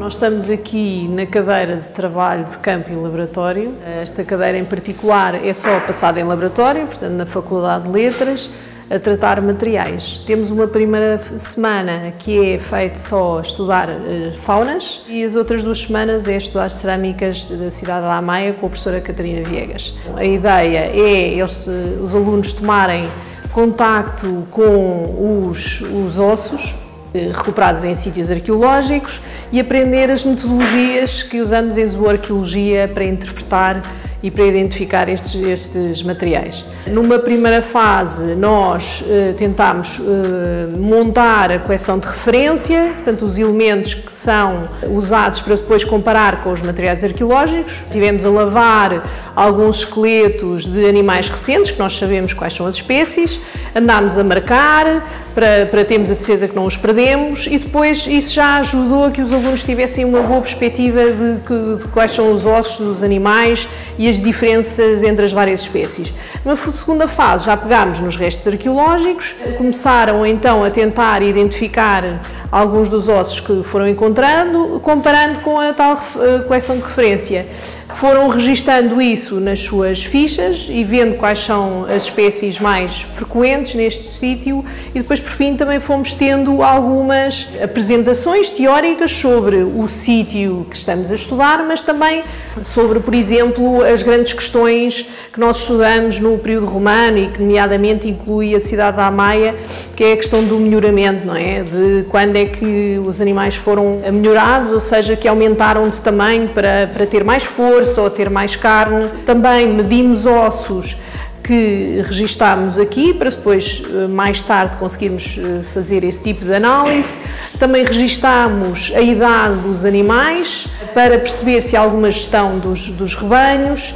Nós estamos aqui na cadeira de trabalho de campo e laboratório. Esta cadeira em particular é só passada em laboratório, portanto na Faculdade de Letras, a tratar materiais. Temos uma primeira semana que é feito só a estudar faunas e as outras 2 semanas é estudar cerâmicas da cidade da Ammaia com a professora Catarina Viegas. A ideia é os alunos tomarem contacto com os ossos recuperados em sítios arqueológicos e aprender as metodologias que usamos em zooarqueologia para interpretar e para identificar estes materiais. Numa primeira fase, nós tentámos montar a coleção de referência, portanto, os elementos que são usados para depois comparar com os materiais arqueológicos. Tivemos a lavar alguns esqueletos de animais recentes, que nós sabemos quais são as espécies, andámos a marcar para termos a certeza que não os perdemos e depois isso já ajudou a que os alunos tivessem uma boa perspectiva de quais são os ossos dos animais e as diferenças entre as várias espécies. Na segunda fase já pegámos nos restos arqueológicos, começaram então a tentar identificar alguns dos ossos que foram encontrando, comparando com a tal coleção de referência. Foram registando isso nas suas fichas e vendo quais são as espécies mais frequentes neste sítio e depois, por fim, também fomos tendo algumas apresentações teóricas sobre o sítio que estamos a estudar, mas também sobre, por exemplo, as grandes questões que nós estudamos no período romano e que, nomeadamente, inclui a cidade da Ammaia, que é a questão do melhoramento, não é? De quando é que os animais foram melhorados, ou seja, que aumentaram de tamanho para ter mais força ou ter mais carne. Também medimos ossos que registámos aqui para depois, mais tarde, conseguirmos fazer esse tipo de análise. Também registámos a idade dos animais para perceber se há alguma gestão dos rebanhos.